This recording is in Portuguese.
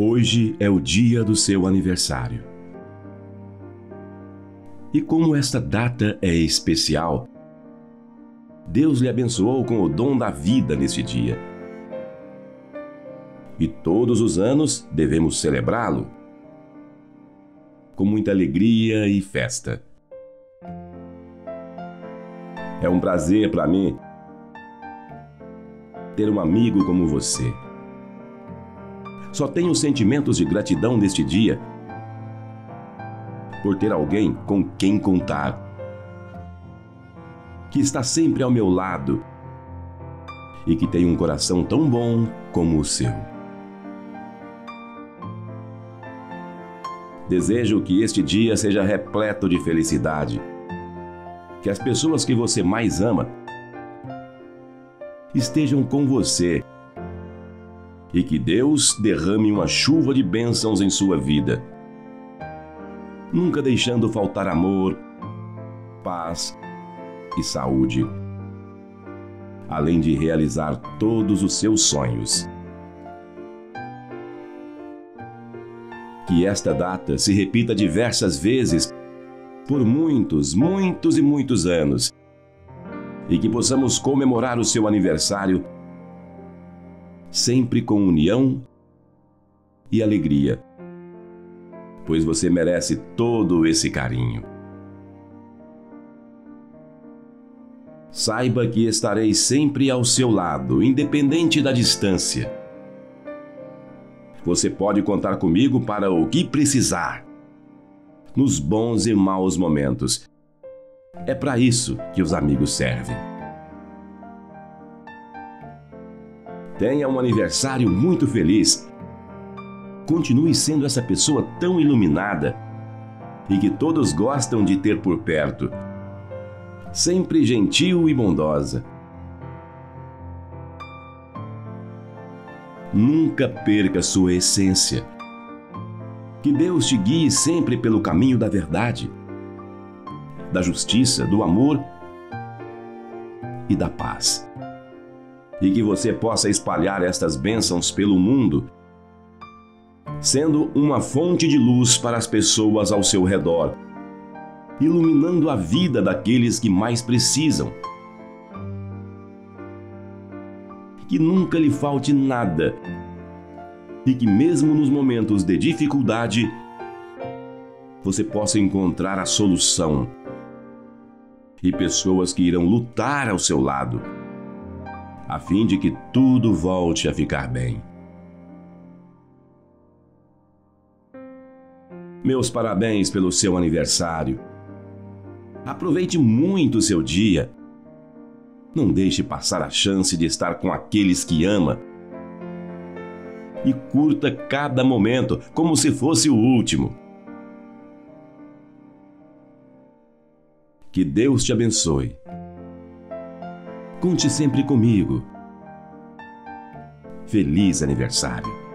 Hoje é o dia do seu aniversário. E como esta data é especial, Deus lhe abençoou com o dom da vida neste dia. E todos os anos devemos celebrá-lo com muita alegria e festa. É um prazer para mim ter um amigo como você. Só tenho sentimentos de gratidão neste dia por ter alguém com quem contar, que está sempre ao meu lado e que tem um coração tão bom como o seu. Desejo que este dia seja repleto de felicidade, que as pessoas que você mais ama estejam com você e que Deus derrame uma chuva de bênçãos em sua vida, nunca deixando faltar amor, paz e saúde, além de realizar todos os seus sonhos. Que esta data se repita diversas vezes por muitos, muitos e muitos anos, e que possamos comemorar o seu aniversário sempre com união e alegria, pois você merece todo esse carinho. Saiba que estarei sempre ao seu lado, independente da distância. Você pode contar comigo para o que precisar, nos bons e maus momentos. É para isso que os amigos servem. Tenha um aniversário muito feliz. Continue sendo essa pessoa tão iluminada e que todos gostam de ter por perto, sempre gentil e bondosa. Nunca perca sua essência. Que Deus te guie sempre pelo caminho da verdade, da justiça, do amor e da paz. E que você possa espalhar estas bênçãos pelo mundo, sendo uma fonte de luz para as pessoas ao seu redor, iluminando a vida daqueles que mais precisam. Que nunca lhe falte nada e que mesmo nos momentos de dificuldade, você possa encontrar a solução e pessoas que irão lutar ao seu lado, a fim de que tudo volte a ficar bem. Meus parabéns pelo seu aniversário. Aproveite muito o seu dia. Não deixe passar a chance de estar com aqueles que ama. E curta cada momento como se fosse o último. Que Deus te abençoe. Conte sempre comigo. Feliz aniversário!